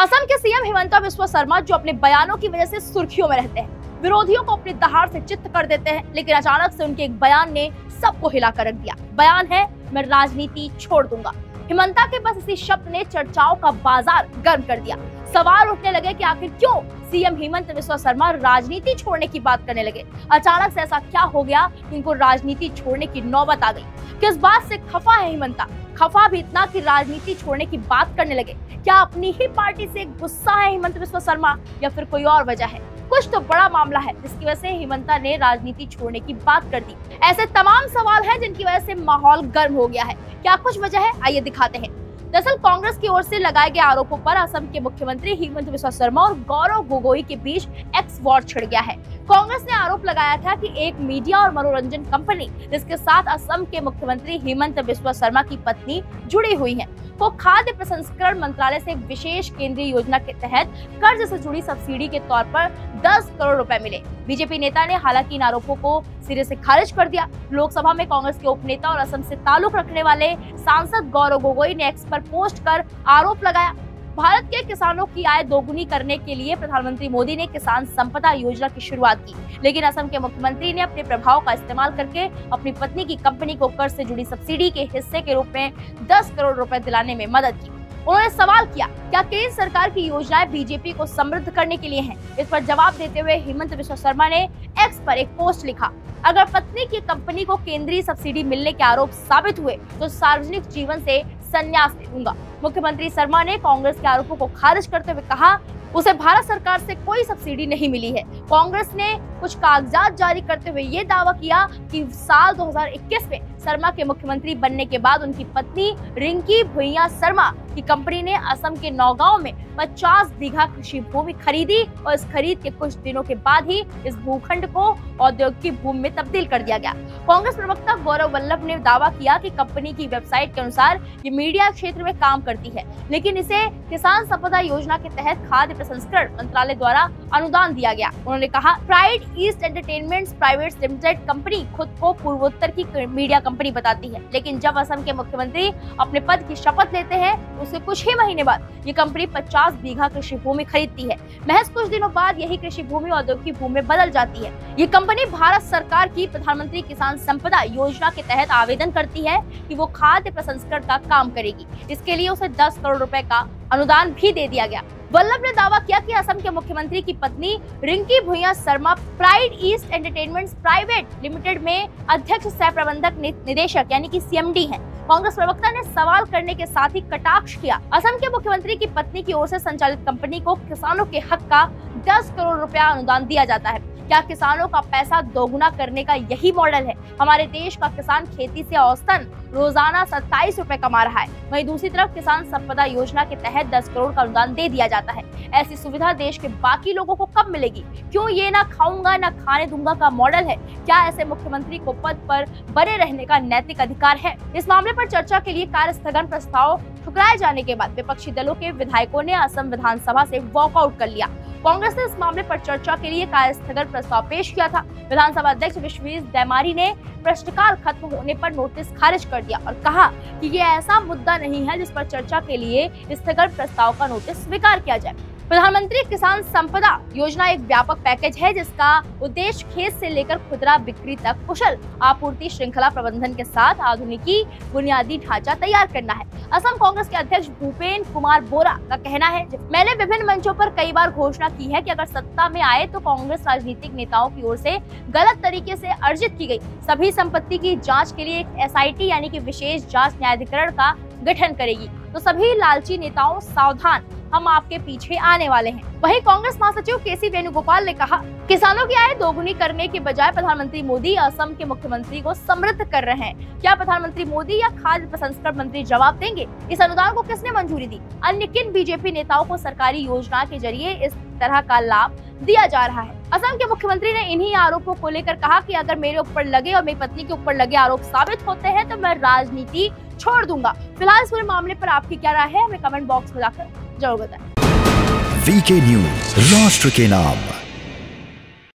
असम के सीएम हिमंता बिस्वा सरमा जो अपने बयानों की वजह से सुर्खियों में रहते हैं, विरोधियों को अपने दहाड़ से चित्त कर देते हैं, लेकिन अचानक से उनके एक बयान ने सबको हिलाकर रख दिया। बयान है, मैं राजनीति छोड़ दूंगा। हिमंता के बस इसी शब्द ने चर्चाओं का बाजार गर्म कर दिया। सवाल उठने लगे कि आखिर क्यों सीएम हिमंता बिस्वा सरमा राजनीति छोड़ने की बात करने लगे। अचानक से ऐसा क्या हो गया कि इनको राजनीति छोड़ने की नौबत आ गई? किस बात से खफा है हिमंता? खफा भी इतना कि राजनीति छोड़ने की बात करने लगे। क्या अपनी ही पार्टी से गुस्सा है हिमंता बिस्वा सरमा या फिर कोई और वजह है? कुछ तो बड़ा मामला है जिसकी वजह से हिमंता ने राजनीति छोड़ने की बात कर दी। ऐसे तमाम सवाल हैं जिनकी वजह से माहौल गर्म हो गया है। क्या कुछ वजह है, आइए दिखाते हैं। दरअसल कांग्रेस की ओर से लगाए गए आरोपों पर असम के मुख्यमंत्री हिमंता बिस्वा सरमा और गौरव गोगोई के बीच एक्स वॉर छिड़ गया है। कांग्रेस ने आरोप लगाया था कि एक मीडिया और मनोरंजन कंपनी जिसके साथ असम के मुख्यमंत्री हिमंता बिस्वा सरमा की पत्नी जुड़ी हुई है, को खाद्य प्रसंस्करण मंत्रालय से विशेष केंद्रीय योजना के तहत कर्ज से जुड़ी सब्सिडी के तौर पर 10 करोड़ रुपए मिले। बीजेपी नेता ने हालांकि इन आरोपों को सिरे से खारिज कर दिया। लोकसभा में कांग्रेस के उपनेता और असम से ताल्लुक रखने वाले सांसद गौरव गोगोई ने एक्स पर पोस्ट कर आरोप लगाया, भारत के किसानों की आय दोगुनी करने के लिए प्रधानमंत्री मोदी ने किसान संपदा योजना की शुरुआत की, लेकिन असम के मुख्यमंत्री ने अपने प्रभाव का इस्तेमाल करके अपनी पत्नी की कंपनी को कर्ज से जुड़ी सब्सिडी के हिस्से के रूप में 10 करोड़ रुपए दिलाने में मदद की। उन्होंने सवाल किया, क्या केंद्र सरकार की योजनाएं बीजेपी को समृद्ध करने के लिए हैं? इस पर जवाब देते हुए हिमंता बिस्वा सरमा ने एक्स पर एक पोस्ट लिखा, अगर पत्नी की कंपनी को केंद्रीय सब्सिडी मिलने के आरोप साबित हुए तो सार्वजनिक जीवन से संन्यास ले लूंगा। मुख्यमंत्री सरमा ने कांग्रेस के आरोपों को खारिज करते हुए कहा, उसे भारत सरकार से कोई सब्सिडी नहीं मिली है। कांग्रेस ने कुछ कागजात जारी करते हुए ये दावा किया कि साल 2021 में सरमा के मुख्यमंत्री बनने के बाद उनकी पत्नी रिंकी भुइयां शर्मा की कंपनी ने असम के नौगांव में 50 बीघा कृषि भूमि खरीदी और इस खरीद के कुछ दिनों के बाद ही इस भूखंड को औद्योगिक भूमि में तब्दील कर दिया गया। कांग्रेस प्रवक्ता गौरव वल्लभ ने दावा किया कि कंपनी की वेबसाइट के अनुसार ये मीडिया क्षेत्र में काम करती है, लेकिन इसे किसान संपदा योजना के तहत खाद्य प्रसंस्करण मंत्रालय द्वारा अनुदान दिया गया। उन्होंने कहा, Pride East Entertainments private limited company खुद को पूर्वोत्तर की मीडिया कंपनी बताती है, लेकिन जब असम के मुख्यमंत्री अपने पद की शपथ लेते हैं उसके कुछ ही महीने बाद ये कंपनी 50 बीघा कृषि भूमि खरीदती है। महज कुछ दिनों बाद यही कृषि भूमि औद्योगिक भूमि में बदल जाती है। ये कंपनी भारत सरकार की प्रधानमंत्री किसान संपदा योजना के तहत आवेदन करती है कि वो खाद्य प्रसंस्करण का काम करेगी। इसके लिए उसे 10 करोड़ रुपए का अनुदान भी दे दिया गया। वल्लभ ने दावा किया कि असम के मुख्यमंत्री की पत्नी Riniki Bhuyan Sharma Pride East Entertainments private limited में अध्यक्ष सह प्रबंधक निदेशक यानी कि सीएमडी हैं। कांग्रेस प्रवक्ता ने सवाल करने के साथ ही कटाक्ष किया, असम के मुख्यमंत्री की पत्नी की ओर से संचालित कंपनी को किसानों के हक का 10 करोड़ रुपया अनुदान दिया जाता है। क्या किसानों का पैसा दोगुना करने का यही मॉडल है? हमारे देश का किसान खेती से औसतन रोजाना 27 रुपए कमा रहा है, वहीं दूसरी तरफ किसान संपदा योजना के तहत 10 करोड़ का अनुदान दे दिया जाता है। ऐसी सुविधा देश के बाकी लोगों को कब मिलेगी? क्यों ये ना खाऊंगा ना खाने दूंगा का मॉडल है? क्या ऐसे मुख्यमंत्री को पद पर बने रहने का नैतिक अधिकार है? इस मामले पर चर्चा के लिए कार्य स्थगन प्रस्ताव ठुकराए जाने के बाद विपक्षी दलों के विधायकों ने असम विधानसभा से वॉकआउट कर लिया। कांग्रेस ने इस मामले पर चर्चा के लिए कार्यस्थगन प्रस्ताव पेश किया था। विधानसभा अध्यक्ष विश्वजीत डेमारी ने प्रश्नकाल खत्म होने पर नोटिस खारिज कर दिया और कहा कि ये ऐसा मुद्दा नहीं है जिस पर चर्चा के लिए स्थगन प्रस्ताव का नोटिस स्वीकार किया जाए। प्रधानमंत्री किसान संपदा योजना एक व्यापक पैकेज है जिसका उद्देश्य खेत से लेकर खुदरा बिक्री तक कुशल आपूर्ति श्रृंखला प्रबंधन के साथ आधुनिकी बुनियादी ढांचा तैयार करना है। असम कांग्रेस के अध्यक्ष भूपेन कुमार बोरा का कहना है, मैंने विभिन्न मंचों पर कई बार घोषणा की है कि अगर सत्ता में आए तो कांग्रेस राजनीतिक नेताओं की ओर से गलत तरीके से अर्जित की गई सभी संपत्ति की जाँच के लिए एक SIT यानी की विशेष जाँच न्यायाधिकरण का गठन करेगी, तो सभी लालची नेताओं सावधान, हम आपके पीछे आने वाले हैं। वहीं कांग्रेस महासचिव KC वेणुगोपाल ने कहा, किसानों की आय दोगुनी करने के बजाय प्रधानमंत्री मोदी असम के मुख्यमंत्री को समृद्ध कर रहे हैं। क्या प्रधानमंत्री मोदी या खाद्य प्रसंस्करण मंत्री जवाब देंगे? इस अनुदान को किसने मंजूरी दी? अन्य किन बीजेपी नेताओं को सरकारी योजना के जरिए इस तरह का लाभ दिया जा रहा है? असम के मुख्यमंत्री ने इन्हीं आरोपों को लेकर कहा कि अगर मेरे ऊपर लगे और मेरी पत्नी के ऊपर लगे आरोप साबित होते हैं तो मैं राजनीति छोड़ दूंगा। फिलहाल इस पूरे मामले पर आपकी क्या राय है, हमें कमेंट बॉक्स में जाकर जरूर बताएं। VK News, राष्ट्र के नाम।